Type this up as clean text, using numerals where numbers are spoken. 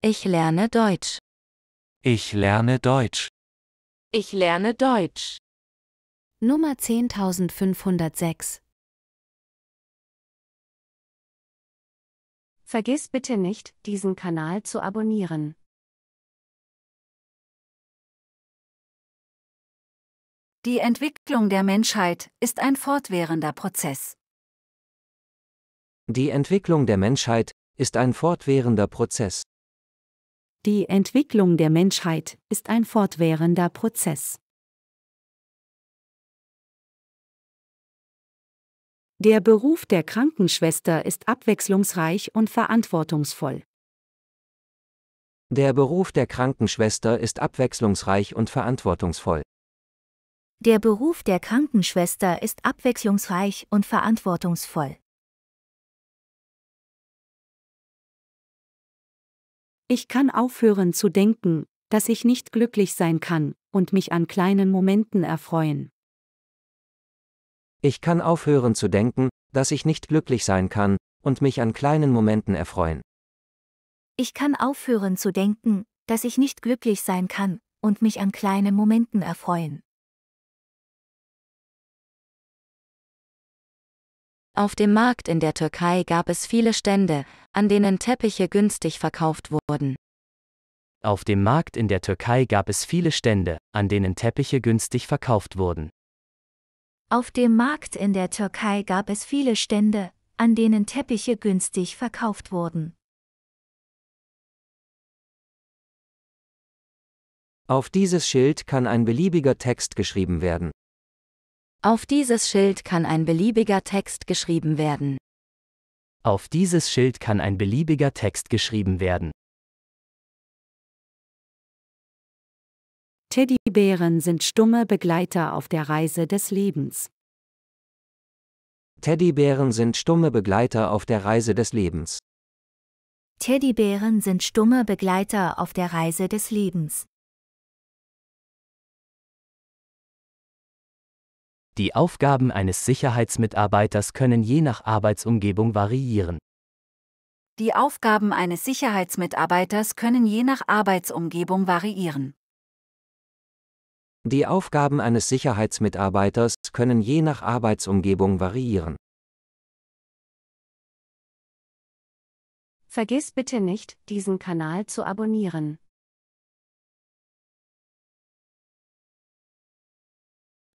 Ich lerne Deutsch. Ich lerne Deutsch. Ich lerne Deutsch. Nummer 10506. Vergiss bitte nicht, diesen Kanal zu abonnieren. Die Entwicklung der Menschheit ist ein fortwährender Prozess. Die Entwicklung der Menschheit ist ein fortwährender Prozess. Die Entwicklung der Menschheit ist ein fortwährender Prozess. Der Beruf der Krankenschwester ist abwechslungsreich und verantwortungsvoll. Der Beruf der Krankenschwester ist abwechslungsreich und verantwortungsvoll. Der Beruf der Krankenschwester ist abwechslungsreich und verantwortungsvoll. Ich kann aufhören zu denken, dass ich nicht glücklich sein kann, und mich an kleinen Momenten erfreuen. Ich kann aufhören zu denken, dass ich nicht glücklich sein kann, und mich an kleinen Momenten erfreuen. Ich kann aufhören zu denken, dass ich nicht glücklich sein kann, und mich an kleinen Momenten erfreuen. Auf dem Markt in der Türkei gab es viele Stände, an denen Teppiche günstig verkauft wurden. Auf dem Markt in der Türkei gab es viele Stände, an denen Teppiche günstig verkauft wurden. Auf dem Markt in der Türkei gab es viele Stände, an denen Teppiche günstig verkauft wurden. Auf dieses Schild kann ein beliebiger Text geschrieben werden. Auf dieses Schild kann ein beliebiger Text geschrieben werden. Auf dieses Schild kann ein beliebiger Text geschrieben werden. Teddybären sind stumme Begleiter auf der Reise des Lebens. Teddybären sind stumme Begleiter auf der Reise des Lebens. Teddybären sind stumme Begleiter auf der Reise des Lebens. Die Aufgaben eines Sicherheitsmitarbeiters können je nach Arbeitsumgebung variieren. Die Aufgaben eines Sicherheitsmitarbeiters können je nach Arbeitsumgebung variieren. Die Aufgaben eines Sicherheitsmitarbeiters können je nach Arbeitsumgebung variieren. Vergiss bitte nicht, diesen Kanal zu abonnieren.